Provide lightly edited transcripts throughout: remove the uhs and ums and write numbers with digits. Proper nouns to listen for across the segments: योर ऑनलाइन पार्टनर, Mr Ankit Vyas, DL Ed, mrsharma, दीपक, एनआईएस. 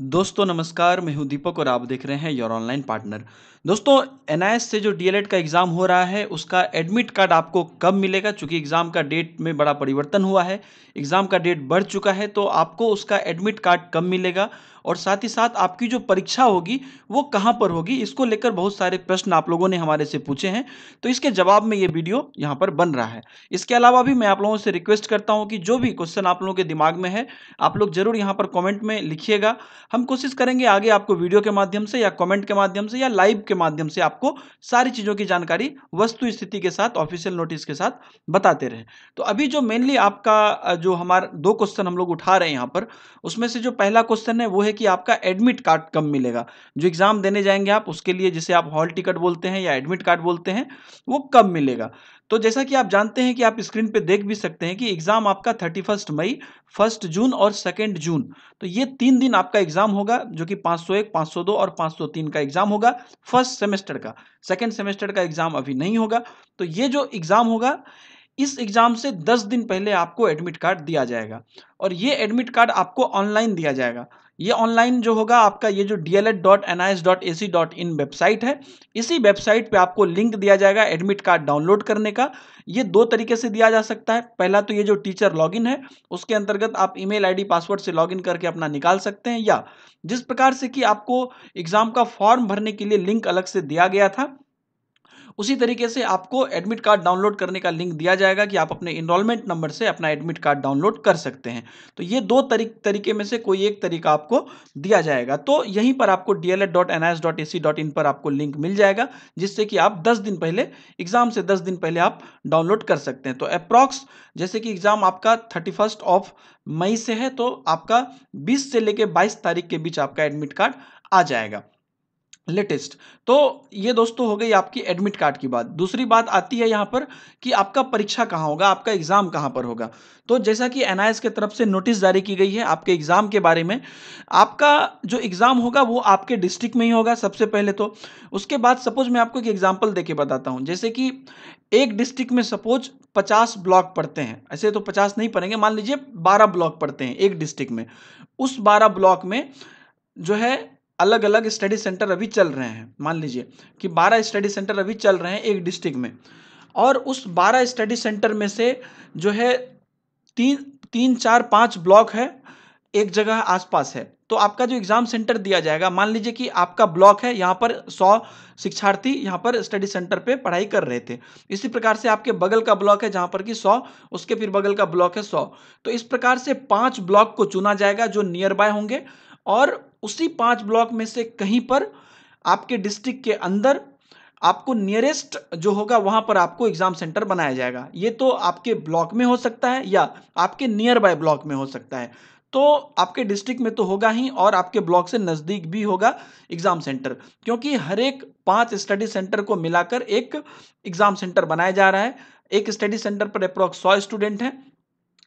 दोस्तों नमस्कार, मैं हूं दीपक और आप देख रहे हैं योर ऑनलाइन पार्टनर। दोस्तों एनआईएस से जो DL Ed का एग्ज़ाम हो रहा है उसका एडमिट कार्ड आपको कब मिलेगा, चूँकि एग्ज़ाम का डेट में बड़ा परिवर्तन हुआ है, एग्ज़ाम का डेट बढ़ चुका है, तो आपको उसका एडमिट कार्ड कब मिलेगा और साथ ही साथ आपकी जो परीक्षा होगी वो कहाँ पर होगी, इसको लेकर बहुत सारे प्रश्न आप लोगों ने हमारे से पूछे हैं, तो इसके जवाब में ये वीडियो यहाँ पर बन रहा है। इसके अलावा भी मैं आप लोगों से रिक्वेस्ट करता हूँ कि जो भी क्वेश्चन आप लोगों के दिमाग में है आप लोग ज़रूर यहाँ पर कॉमेंट में लिखिएगा। हम कोशिश करेंगे आगे आपको वीडियो के माध्यम से या कमेंट के माध्यम से या लाइव के माध्यम से आपको सारी चीज़ों की जानकारी वस्तु स्थिति के साथ, ऑफिशियल नोटिस के साथ बताते रहे। तो अभी जो मेनली आपका जो हमारा दो क्वेश्चन हम लोग उठा रहे हैं यहाँ पर, उसमें से जो पहला क्वेश्चन है वो है कि आपका एडमिट कार्ड कब मिलेगा, जो एग्ज़ाम देने जाएंगे आप उसके लिए, जिसे आप हॉल टिकट बोलते हैं या एडमिट कार्ड बोलते हैं, वो कब मिलेगा। तो जैसा कि आप जानते हैं कि आप स्क्रीन पे देख भी सकते हैं कि एग्ज़ाम आपका 31 मई, 1 जून और 2 जून, तो ये 3 दिन आपका एग्ज़ाम होगा, जो कि 501, 502 और 503 का एग्ज़ाम होगा फर्स्ट सेमेस्टर का। सेकंड सेमेस्टर का एग्ज़ाम अभी नहीं होगा। तो ये जो एग्ज़ाम होगा, इस एग्ज़ाम से 10 दिन पहले आपको एडमिट कार्ड दिया जाएगा और ये एडमिट कार्ड आपको ऑनलाइन दिया जाएगा। ये ऑनलाइन जो होगा आपका, ये जो dll.nis.ac.in वेबसाइट है, इसी वेबसाइट पे आपको लिंक दिया जाएगा एडमिट कार्ड डाउनलोड करने का। ये दो तरीके से दिया जा सकता है। पहला तो ये जो टीचर लॉगिन है उसके अंतर्गत आप ईमेल आईडी पासवर्ड से लॉगिन करके अपना निकाल सकते हैं, या जिस प्रकार से कि आपको एग्ज़ाम का फॉर्म भरने के लिए लिंक अलग से दिया गया था उसी तरीके से आपको एडमिट कार्ड डाउनलोड करने का लिंक दिया जाएगा कि आप अपने इनरोलमेंट नंबर से अपना एडमिट कार्ड डाउनलोड कर सकते हैं। तो ये दो तरीके में से कोई एक तरीका आपको दिया जाएगा। तो यहीं पर आपको dll.nis.ac.in पर आपको लिंक मिल जाएगा, जिससे कि आप 10 दिन पहले, एग्ज़ाम से 10 दिन पहले आप डाउनलोड कर सकते हैं। तो अप्रॉक्स जैसे कि एग्ज़ाम आपका 31 मई से है, तो आपका 20 से लेकर 22 तारीख के बीच आपका एडमिट कार्ड आ जाएगा लेटेस्ट। तो ये दोस्तों हो गई आपकी एडमिट कार्ड की बात। दूसरी बात आती है यहाँ पर कि आपका परीक्षा कहाँ होगा, आपका एग्ज़ाम कहाँ पर होगा। तो जैसा कि एनआईएस के तरफ से नोटिस जारी की गई है आपके एग्ज़ाम के बारे में, आपका जो एग्ज़ाम होगा वो आपके डिस्ट्रिक्ट में ही होगा सबसे पहले तो। उसके बाद सपोज मैं आपको एक एग्जाम्पल दे के बताता हूँ, जैसे कि एक डिस्ट्रिक्ट में सपोज 50 ब्लॉक पड़ते हैं, ऐसे तो 50 नहीं पड़ेंगे, मान लीजिए 12 ब्लॉक पड़ते हैं एक डिस्ट्रिक्ट में। उस 12 ब्लॉक में जो है अलग अलग स्टडी सेंटर अभी चल रहे हैं, मान लीजिए कि 12 स्टडी सेंटर अभी चल रहे हैं एक डिस्ट्रिक्ट में, और उस 12 स्टडी सेंटर में से जो है 3, 4, 5 ब्लॉक है एक जगह आसपास है। तो आपका जो एग्ज़ाम सेंटर दिया जाएगा, मान लीजिए कि आपका ब्लॉक है, यहाँ पर 100 शिक्षार्थी यहाँ पर स्टडी सेंटर पे पढ़ाई कर रहे थे। इसी प्रकार से आपके बगल का ब्लॉक है जहाँ पर कि 100, उसके फिर बगल का ब्लॉक है 100। तो इस प्रकार से 5 ब्लॉक को चुना जाएगा जो नियर बाय होंगे, और उसी 5 ब्लॉक में से कहीं पर आपके डिस्ट्रिक्ट के अंदर आपको नियरेस्ट जो होगा वहां पर आपको एग्ज़ाम सेंटर बनाया जाएगा। ये तो आपके ब्लॉक में हो सकता है या आपके नियर बाय ब्लॉक में हो सकता है। तो आपके डिस्ट्रिक्ट में तो होगा ही, और आपके ब्लॉक से नज़दीक भी होगा एग्ज़ाम सेंटर, क्योंकि हर एक 5 स्टडी सेंटर को मिलाकर एक एग्ज़ाम सेंटर बनाया जा रहा है। एक स्टडी सेंटर पर अप्रॉक्स 100 स्टूडेंट हैं,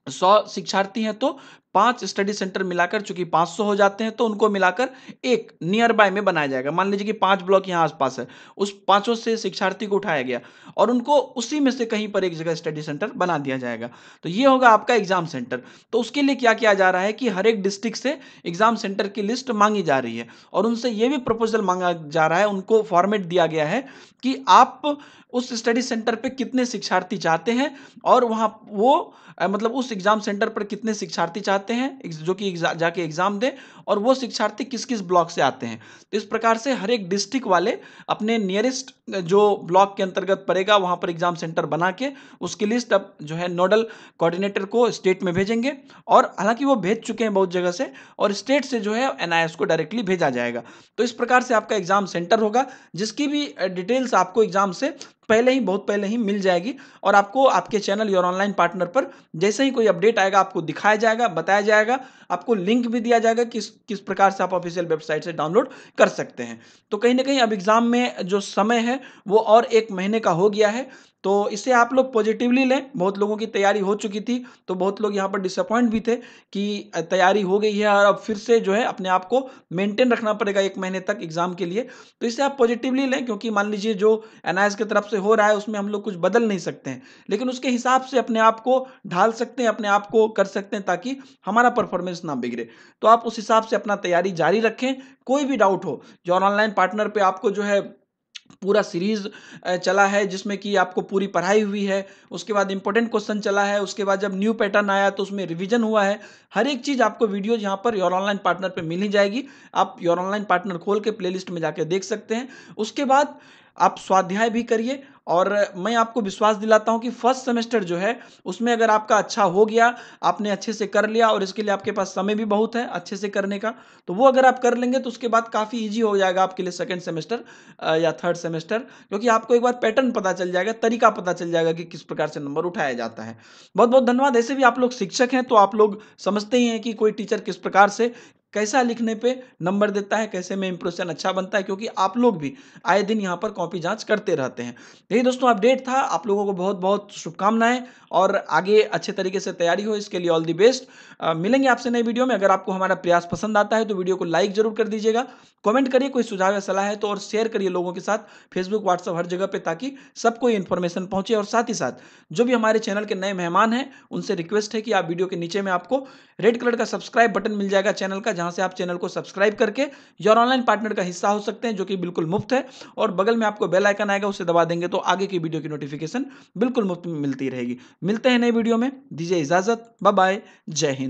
100 शिक्षार्थी हैं, तो 5 स्टडी सेंटर मिलाकर, चूंकि 500 हो जाते हैं, तो उनको मिलाकर एक नियर बाय में बनाया जाएगा। मान लीजिए कि 5 ब्लॉक यहाँ आसपास है, उस 5 से शिक्षार्थी को उठाया गया और उनको उसी में से कहीं पर एक जगह स्टडी सेंटर बना दिया जाएगा। तो ये होगा आपका एग्ज़ाम सेंटर। तो उसके लिए क्या किया जा रहा है कि हर एक डिस्ट्रिक्ट से एग्ज़ाम सेंटर की लिस्ट मांगी जा रही है, और उनसे ये भी प्रपोजल मांगा जा रहा है, उनको फॉर्मेट दिया गया है कि आप उस स्टडी सेंटर पर कितने शिक्षार्थी चाहते हैं और वहाँ वो मतलब उस एग्ज़ाम सेंटर पर कितने शिक्षार्थी चाहते हैं जो कि जाके एग्ज़ाम दें, और वो शिक्षार्थी किस किस ब्लॉक से आते हैं। तो इस प्रकार से हर एक डिस्ट्रिक्ट वाले अपने नियरेस्ट जो ब्लॉक के अंतर्गत पड़ेगा वहाँ पर एग्ज़ाम सेंटर बना के उसकी लिस्ट अब जो है नोडल कोऑर्डिनेटर को स्टेट में भेजेंगे, और हालांकि वो भेज चुके हैं बहुत जगह से, और स्टेट से जो है एनआईएस को डायरेक्टली भेजा जाएगा। तो इस प्रकार से आपका एग्ज़ाम सेंटर होगा, जिसकी भी डिटेल्स आपको एग्ज़ाम से पहले ही, बहुत पहले ही मिल जाएगी, और आपको आपके चैनल योर ऑनलाइन पार्टनर पर जैसे ही कोई अपडेट आएगा आपको दिखाया जाएगा, बताया जाएगा, आपको लिंक भी दिया जाएगा किस प्रकार से आप ऑफिशियल वेबसाइट से डाउनलोड कर सकते हैं। तो कहीं ना कहीं अब एग्ज़ाम में जो समय है वो और 1 महीने का हो गया है, तो इसे आप लोग पॉजिटिवली लें। बहुत लोगों की तैयारी हो चुकी थी तो बहुत लोग यहाँ पर डिसअपॉइंट भी थे कि तैयारी हो गई है और अब फिर से जो है अपने आप को मेंटेन रखना पड़ेगा एक महीने तक एग्जाम के लिए। तो इसे आप पॉजिटिवली लें, क्योंकि मान लीजिए जो एनआईएस की तरफ से हो रहा है उसमें हम लोग कुछ बदल नहीं सकते हैं, लेकिन उसके हिसाब से अपने आप को ढाल सकते हैं, अपने आप को कर सकते हैं ताकि हमारा परफॉर्मेंस ना बिगड़े। तो आप उस हिसाब से अपना तैयारी जारी रखें। कोई भी डाउट हो, योर ऑनलाइन पार्टनर पे आपको जो है पूरा सीरीज चला है जिसमें कि आपको पूरी पढ़ाई हुई है, उसके बाद इंपॉर्टेंट क्वेश्चन चला है, उसके बाद जब न्यू पैटर्न आया तो उसमें रिवीजन हुआ है। हर एक चीज़ आपको वीडियो यहाँ पर योर ऑनलाइन पार्टनर पे मिल ही जाएगी। आप योर ऑनलाइन पार्टनर खोल के प्लेलिस्ट में जाके देख सकते हैं। उसके बाद आप स्वाध्याय भी करिए और मैं आपको विश्वास दिलाता हूं कि फर्स्ट सेमेस्टर जो है उसमें अगर आपका अच्छा हो गया, आपने अच्छे से कर लिया और इसके लिए आपके पास समय भी बहुत है अच्छे से करने का, तो वो अगर आप कर लेंगे तो उसके बाद काफ़ी इजी हो जाएगा आपके लिए सेकंड सेमेस्टर या थर्ड सेमेस्टर, क्योंकि आपको एक बार पैटर्न पता चल जाएगा, तरीका पता चल जाएगा कि किस प्रकार से नंबर उठाया जाता है। बहुत बहुत धन्यवाद। ऐसे भी आप लोग शिक्षक हैं तो आप लोग समझते ही हैं कि कोई टीचर किस प्रकार से कैसा लिखने पे नंबर देता है, कैसे में इंप्रेशन अच्छा बनता है, क्योंकि आप लोग भी आए दिन यहाँ पर कॉपी जांच करते रहते हैं। यही दोस्तों अपडेट था। आप लोगों को बहुत बहुत शुभकामनाएं और आगे अच्छे तरीके से तैयारी हो, इसके लिए ऑल दी बेस्ट। मिलेंगे आपसे नई वीडियो में। अगर आपको हमारा प्रयास पसंद आता है तो वीडियो को लाइक जरूर कर दीजिएगा, कमेंट करिए कोई सुझाव या सलाह है तो, और शेयर करिए लोगों के साथ फेसबुक व्हाट्सएप हर जगह पर, ताकि सबको इन्फॉर्मेशन पहुंचे। और साथ ही साथ जो भी हमारे चैनल के नए मेहमान हैं उनसे रिक्वेस्ट है कि आप वीडियो के नीचे में आपको रेड कलर का सब्सक्राइब बटन मिल जाएगा चैनल का, जहां से आप चैनल को सब्सक्राइब करके योर ऑनलाइन पार्टनर का हिस्सा हो सकते हैं, जो कि बिल्कुल मुफ्त है। और बगल में आपको बेल आइकन आएगा, उसे दबा देंगे तो आगे की वीडियो की नोटिफिकेशन बिल्कुल मुफ्त मिलती रहेगी। मिलते हैं नई वीडियो में, दीजिए इजाजत। बाय बाय, जय हिंद।